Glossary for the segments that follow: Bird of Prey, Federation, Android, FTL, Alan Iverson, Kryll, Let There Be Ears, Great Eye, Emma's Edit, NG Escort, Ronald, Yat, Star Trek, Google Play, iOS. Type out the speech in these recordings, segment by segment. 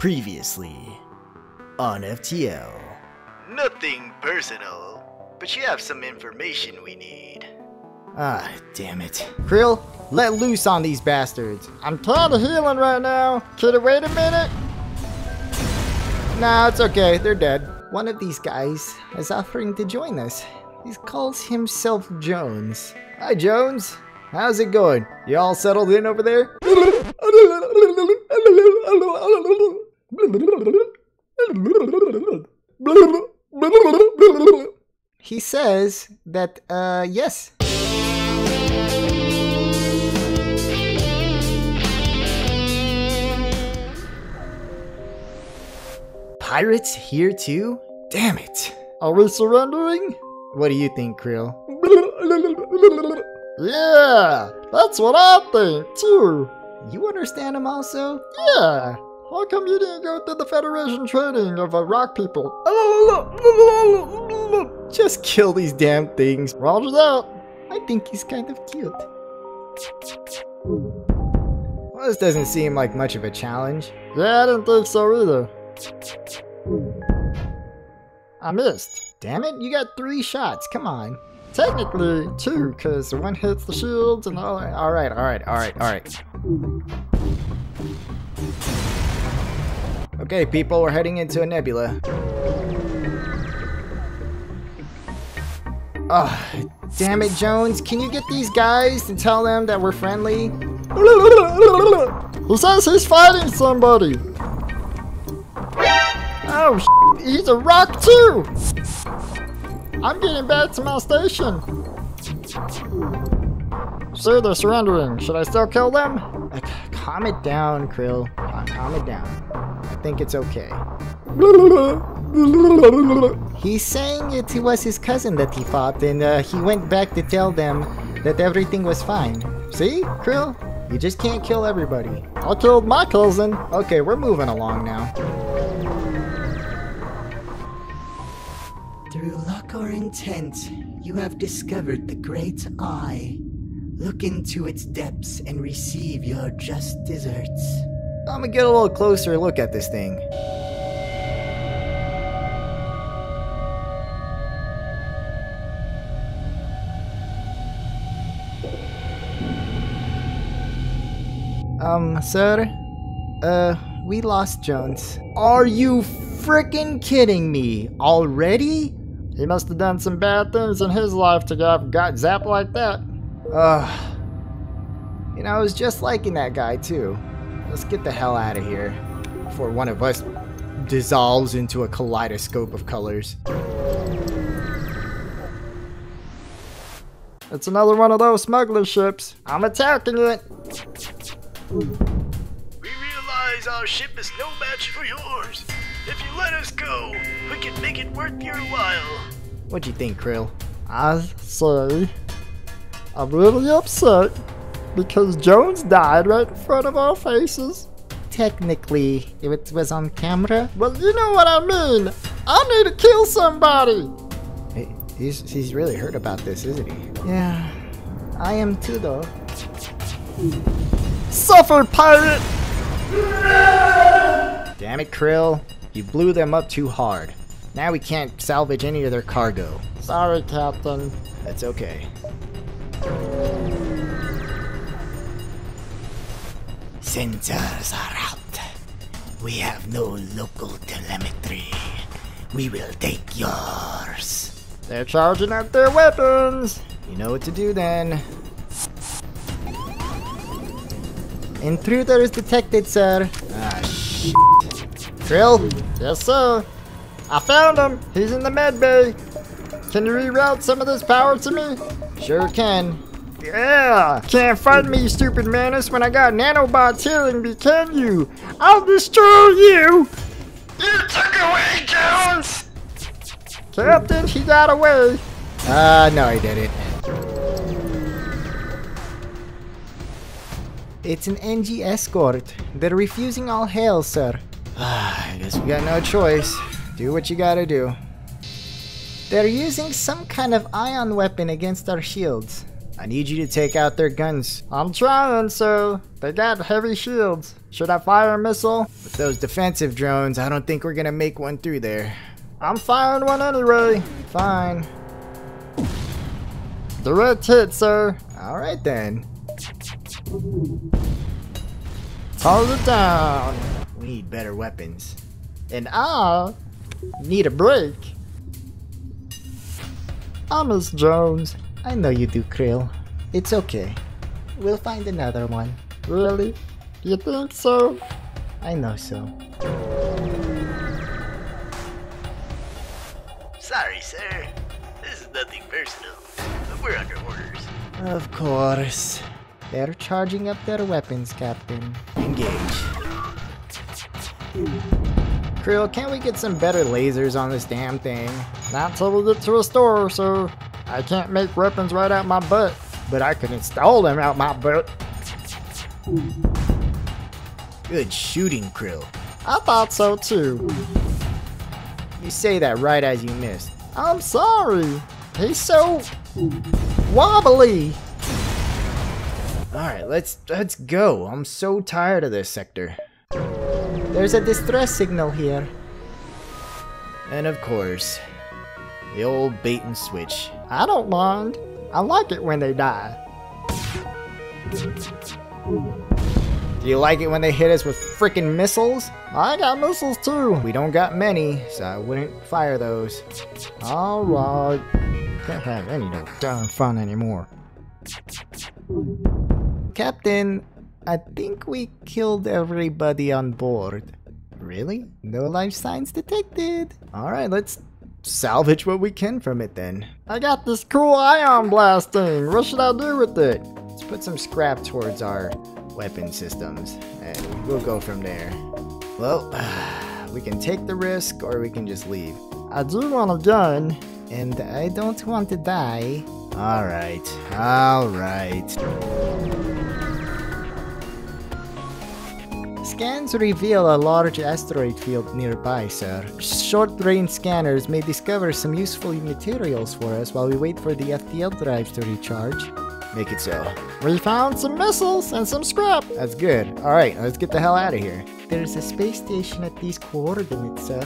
Previously on FTL. Nothing personal, but you have some information we need. Ah, damn it. Krill, let loose on these bastards. I'm tired of healing right now. Can you wait a minute? Nah, it's okay. They're dead. One of these guys is offering to join us. He calls himself Jones. Hi, Jones. How's it going? You all settled in over there? He says that, yes. Pirates here too? Damn it. Are we surrendering? What do you think, Krill? Yeah, that's what I think too. You understand him also? Yeah. How come you didn't go through the Federation training of rock people? Just kill these damn things. Roger's out. I think he's kind of cute. Well, this doesn't seem like much of a challenge. Yeah, I didn't think so either. I missed. Damn it, you got 3 shots. Come on. Technically, 2, because one hits the shields and all that. Alright. Okay, people, we're heading into a nebula. Oh, damn it, Jones. Can you get these guys to tell them that we're friendly? He says he's fighting somebody. Oh, shit, he's a rock too! I'm getting back to my station. So they're surrendering. Should I still kill them? Calm it down, Krill. Calm it down. I think it's okay. He's saying it was his cousin that he fought, and he went back to tell them that everything was fine. See, Krill? You just can't kill everybody. I killed my cousin. Okay, we're moving along now. Through luck or intent, you have discovered the Great Eye. Look into its depths and receive your just deserts. I'm gonna get a little closer look at this thing. Sir? We lost Jones. Are you freaking kidding me? Already? He must have done some bad things in his life to got zapped like that. Ugh. You know, I was just liking that guy too. Let's get the hell out of here before one of us dissolves into a kaleidoscope of colors. It's another one of those smuggler ships. I'm attacking it. We realize our ship is no match for yours. If you let us go, we can make it worth your while. What do you think, Krill? I say, I'm really upset because Jones died right in front of our faces. Technically, it was on camera. Well, you know what I mean. I need to kill somebody. Hey, he's really heard about this, isn't he? Yeah, I am too, though. Suffer, pirate! Damn it, Krill. You blew them up too hard. Now we can't salvage any of their cargo. Sorry, Captain. That's okay. Sensors are out. We have no local telemetry. We will take yours. They're charging up their weapons. You know what to do then. Intruder is detected, sir. Ah, shit. Krill? Yes, sir. I found him. He's in the med bay. Can you reroute some of this power to me? Sure can. Yeah. Can't fight me, you stupid manus, when I got nanobots healing me, can you? I'll destroy you. You took away, Jones. Captain, he got away. No, he didn't. It's an NG Escort. They're refusing all hail, sir. I guess we got no choice. Do what you gotta do. They're using some kind of ion weapon against our shields. I need you to take out their guns. I'm trying, sir. They got heavy shields. Should I fire a missile? With those defensive drones, I don't think we're gonna make one through there. I'm firing one anyway. Fine. Direct hit, sir. All right then. Hold it down. We need better weapons. And I need a break. Oh, Miss Jones. I know you do, Krill. It's okay. We'll find another one. Really? You think so? I know so. Sorry, sir. This is nothing personal. But we're under orders. Of course. They're charging up their weapons, Captain. Engage. Krill, can't we get some better lasers on this damn thing? Not till we get to a store, sir. I can't make weapons right out my butt, but I can install them out my butt. Good shooting, Krill. I thought so too. You say that right as you missed. I'm sorry. He's so wobbly. Alright, let's go. I'm so tired of this sector. There's a distress signal here. And of course, the old bait and switch. I don't mind. I like it when they die. Do you like it when they hit us with freaking missiles? I got missiles too. We don't got many, so I wouldn't fire those. Alright. Can't have any no darn fun anymore. Captain, I think we killed everybody on board. Really? No life signs detected. Alright, let's salvage what we can from it then. I got this cool ion blast thing. What should I do with it? Let's put some scrap towards our weapon systems and we'll go from there. Well, we can take the risk or we can just leave. I do want a gun and I don't want to die. Alright, alright. Scans reveal a large asteroid field nearby, sir. Short-range scanners may discover some useful materials for us while we wait for the FTL drives to recharge. Make it so. We found some missiles and some scrap! That's good. Alright, let's get the hell out of here. There's a space station at these coordinates, sir.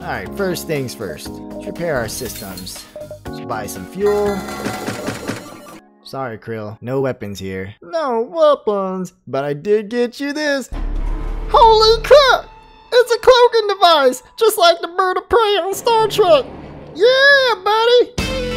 Alright, first things first. Let's repair our systems. Let's buy some fuel. Sorry, Krill. No weapons here. No weapons, but I did get you this. Holy crap! It's a cloaking device, just like the Bird of Prey on Star Trek. Yeah, buddy!